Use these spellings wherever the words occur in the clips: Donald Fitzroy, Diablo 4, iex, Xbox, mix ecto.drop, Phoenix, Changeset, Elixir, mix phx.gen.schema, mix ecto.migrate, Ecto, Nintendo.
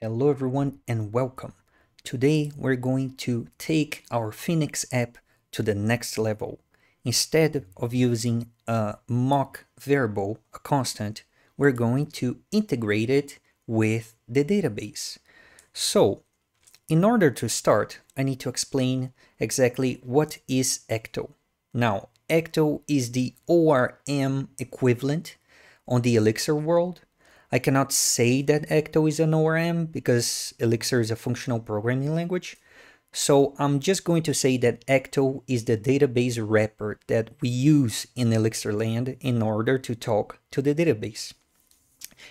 Hello everyone and welcome. Today we're going to take our Phoenix app to the next level. Instead of using a mock variable, a constant, we're going to integrate it with the database. So in order to start, I need to explain exactly what is Ecto. Now, Ecto is the ORM equivalent on the Elixir world. I cannot say that Ecto is an ORM because Elixir is a functional programming language. So I'm just going to say that Ecto is the database wrapper that we use in Elixir land in order to talk to the database.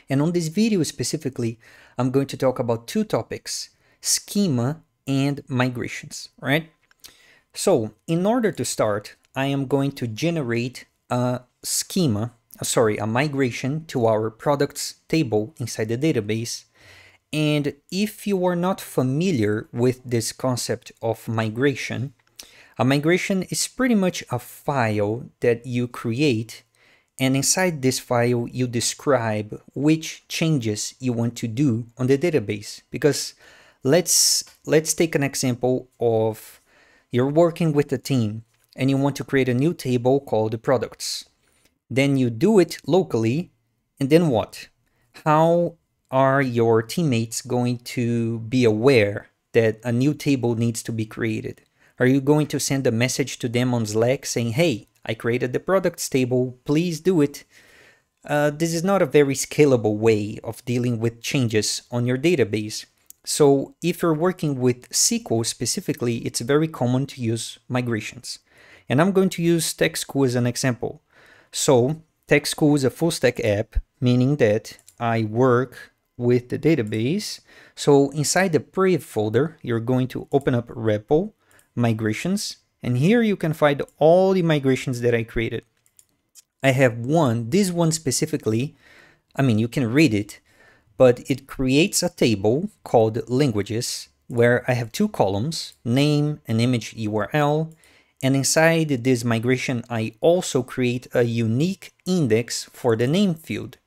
And on this video specifically, I'm going to talk about two topics, schema and migrations, right? So in order to start, I am going to generate a schema, a migration to our products table inside the database. And if you are not familiar with this concept of migration, a migration is pretty much a file that you create, and inside this file you describe which changes you want to do on the database. Because let's take an example of you're working with a team and you want to create a new table called products. Then you do it locally, and then what? How are your teammates going to be aware that a new table needs to be created? Are you going to send a message to them on Slack saying, hey, I created the products table, please do it? This is not a very scalable way of dealing with changes on your database. So if you're working with SQL specifically, it's very common to use migrations. And I'm going to use TechSchool as an example. So TechSchool is a full stack app, meaning that I work with the database. So inside the prev folder, you're going to open up repo, migrations, and here you can find all the migrations that I created. I have one, this one specifically, I mean, you can read it, but it creates a table called languages where I have two columns, name and image URL. And inside this migration, I also create a unique index for the name field.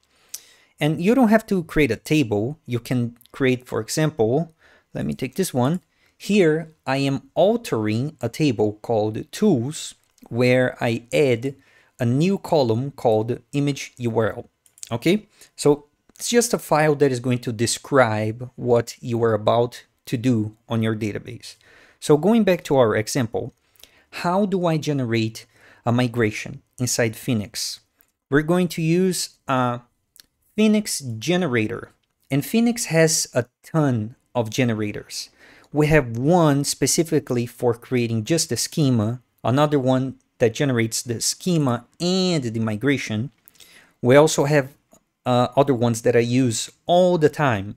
And you don't have to create a table. You can create, for example, let me take this one. Here, I am altering a table called tools, where I add a new column called image URL. Okay, so it's just a file that is going to describe what you are about to do on your database. So going back to our example, how do I generate a migration inside Phoenix? We're going to use a Phoenix generator, and Phoenix has a ton of generators. We have one specifically for creating just the schema, another one that generates the schema and the migration. We also have other ones that I use all the time.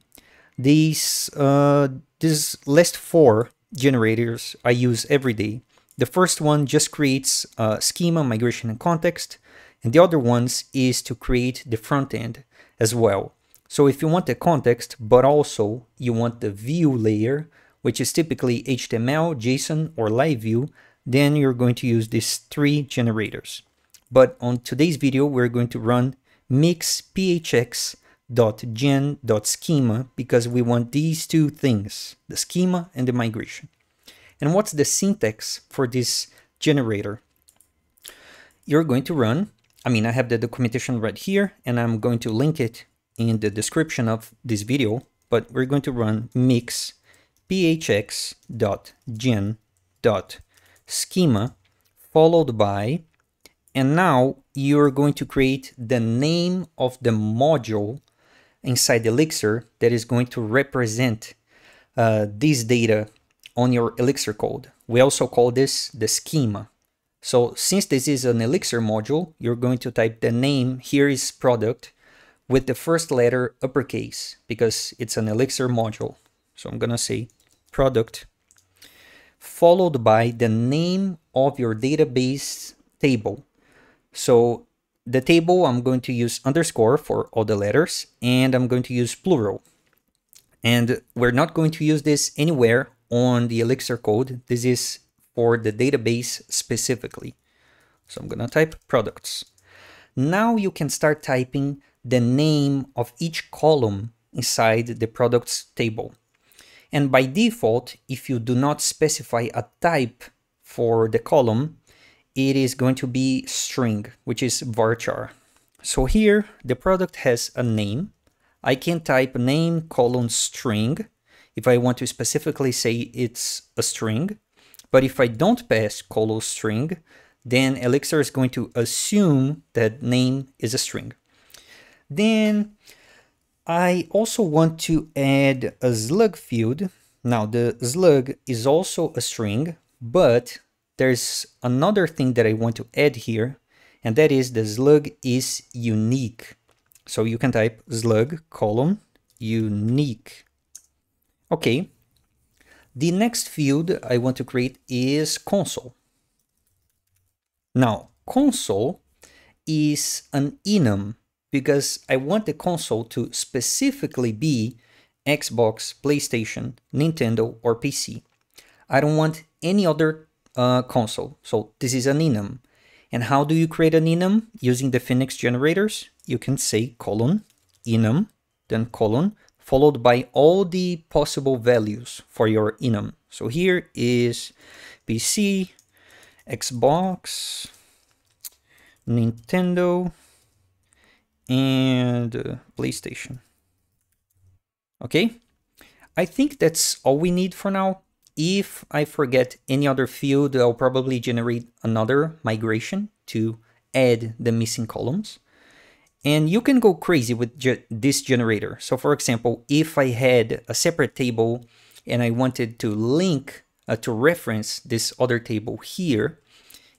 These last four generators I use every day. The first one just creates schema, migration, and context. And the other ones is to create the front end as well. So if you want the context, but also you want the view layer, which is typically HTML, JSON, or live view, then you're going to use these three generators. But on today's video, we're going to run mix phx.gen.schema because we want these two things, the schema and the migration. And what's the syntax for this generator? You're going to run, I have the documentation right here, and I'm going to link it in the description of this video, but we're going to run mix phx.gen.schema followed by, and now you're going to create the name of the module inside Elixir that is going to represent this data on your Elixir code. We also call this the schema. So since this is an Elixir module, you're going to type the name, here is product, with the first letter uppercase, because it's an Elixir module. So I'm gonna say product, followed by the name of your database table. So the table, I'm going to use underscore for all the letters, and I'm going to use plural. And we're not going to use this anywhere on the Elixir code. This is for the database specifically. So I'm gonna type products. Now you can start typing the name of each column inside the products table. And by default, if you do not specify a type for the column, it is going to be string, which is varchar. So here the product has a name. I can type name colon string if I want to specifically say it's a string. But if I don't pass colon string, then Elixir is going to assume that name is a string. Then I also want to add a slug field. Now the slug is also a string, but there's another thing that I want to add here, and that is the slug is unique. So you can type slug colon unique. Okay. The next field I want to create is console. Now console is an enum because I want the console to specifically be Xbox, PlayStation, Nintendo, or PC. I don't want any other console. So this is an enum. And how do you create an enum? Using the Phoenix generators, you can say colon, enum, then colon, followed by all the possible values for your enum. So here is PC, Xbox, Nintendo, and PlayStation. Okay, I think that's all we need for now. If I forget any other field, I'll probably generate another migration to add the missing columns. And you can go crazy with this generator. So for example, if I had a separate table and I wanted to link to reference this other table here,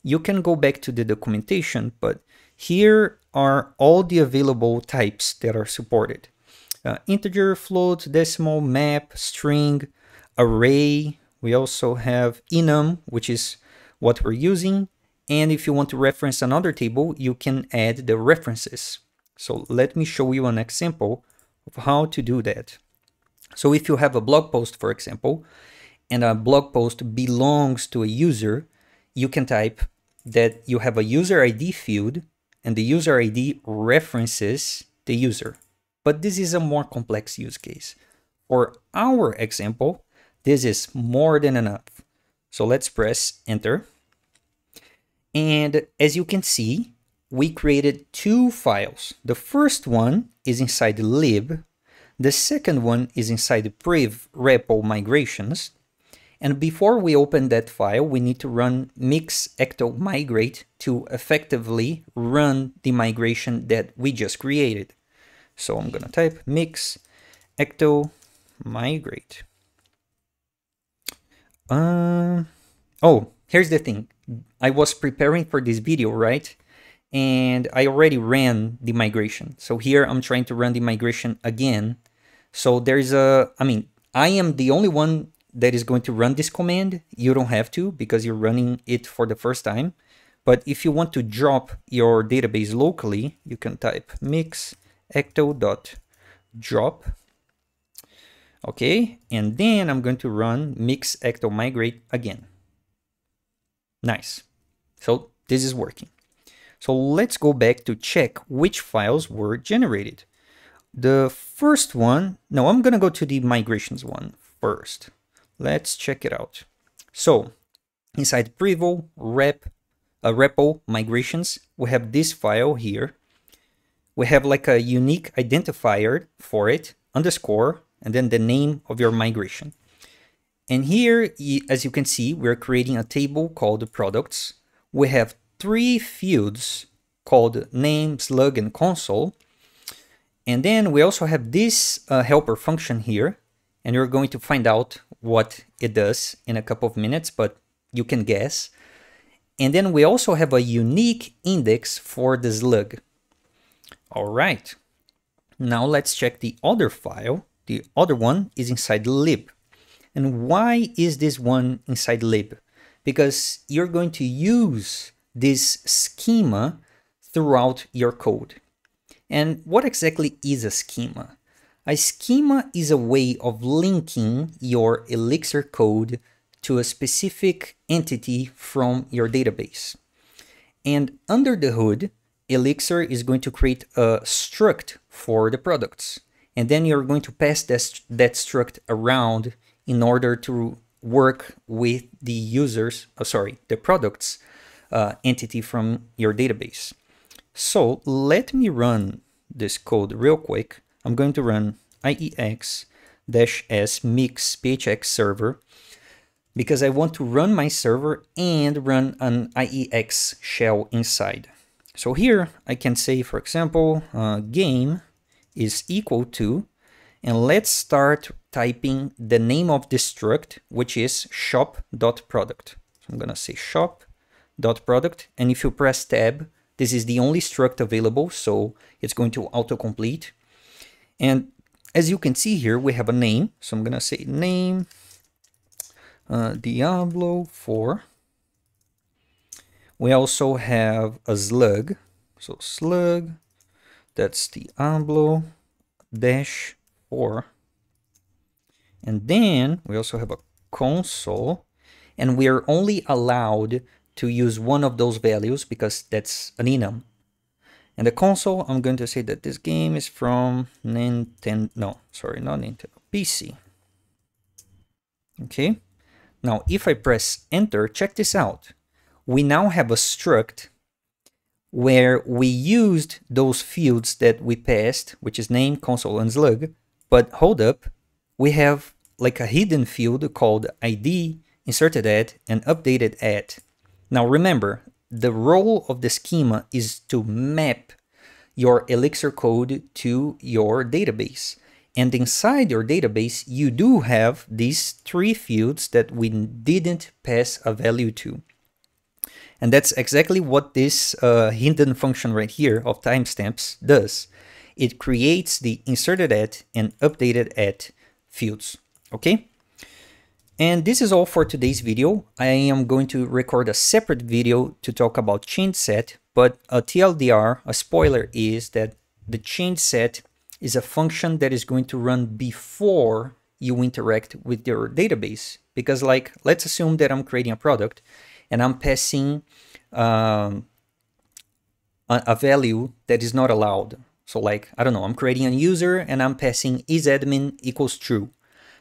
you can go back to the documentation, but here are all the available types that are supported. Integer, float, decimal, map, string, array. We also have enum, which is what we're using. And if you want to reference another table, you can add the references. So let me show you an example of how to do that. So if you have a blog post, for example, and a blog post belongs to a user, you can type that you have a user ID field and the user ID references the user. But this is a more complex use case. For our example, this is more than enough. So let's press enter. And as you can see, we created two files. The first one is inside lib. The second one is inside the priv repo migrations. And before we open that file, we need to run mix ecto.migrate to effectively run the migration that we just created. So I'm going to type mix ecto.migrate. Oh, here's the thing. I was preparing for this video, right? And I already ran the migration. So here I'm trying to run the migration again. So there's I am the only one that is going to run this command. You don't have to because you're running it for the first time. But if you want to drop your database locally, you can type mix ecto.drop. Okay, and then I'm going to run mix ecto.migrate again. Nice. So this is working. So let's go back to check which files were generated. The first one, no, I'm going to go to the migrations one first. Let's check it out. So inside privo repo migrations, we have this file here. We have like a unique identifier for it, underscore, and then the name of your migration. And here, as you can see, we're creating a table called products. We have three fields called name, slug, and console. And then we also have this helper function here. And you're going to find out what it does in a couple of minutes, but you can guess. And then we also have a unique index for the slug. All right. Now let's check the other file. The other one is inside lib. And why is this one inside lib? Because you're going to use this schema throughout your code. And what exactly is a schema? A schema is a way of linking your Elixir code to a specific entity from your database. And under the hood, Elixir is going to create a struct for the products. and then you're going to pass that struct around in order to work with the users, the products entity from your database. So let me run this code real quick. I'm going to run iex-s mix phx server because I want to run my server and run an iex shell inside. So here I can say, for example, game is equal to, and let's start typing the name of the struct, which is shop.product. So I'm gonna say shop.product, and if you press tab, this is the only struct available, so it's going to autocomplete. And as you can see here, we have a name. So I'm gonna say name Diablo 4. We also have a slug. So slug, that's Diablo dash 4. And then we also have a console, and we are only allowed to use one of those values because that's an enum. And the console, I'm going to say that this game is from Nintendo, no, sorry, not Nintendo, PC. Okay, now if I press enter, check this out. We now have a struct where we used those fields that we passed, which is name, console, and slug, but hold up, we have like a hidden field called ID, inserted at, and updated at. Now remember, the role of the schema is to map your Elixir code to your database. And inside your database, you do have these three fields that we didn't pass a value to. And that's exactly what this hidden function right here of timestamps does. It creates the inserted at and updated at fields, okay? And this is all for today's video. I am going to record a separate video to talk about Changeset, but a TLDR, a spoiler, is that the Changeset is a function that is going to run before you interact with your database. Because like, let's assume that I'm creating a product and I'm passing a value that is not allowed. So like, I don't know, I'm creating a user and I'm passing isAdmin equals true.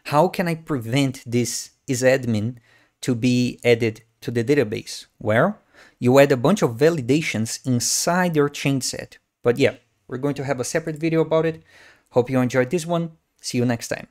How can I prevent this isAdmin to be added to the database? Well, you add a bunch of validations inside your Changeset. But yeah, we're going to have a separate video about it. Hope you enjoyed this one. See you next time.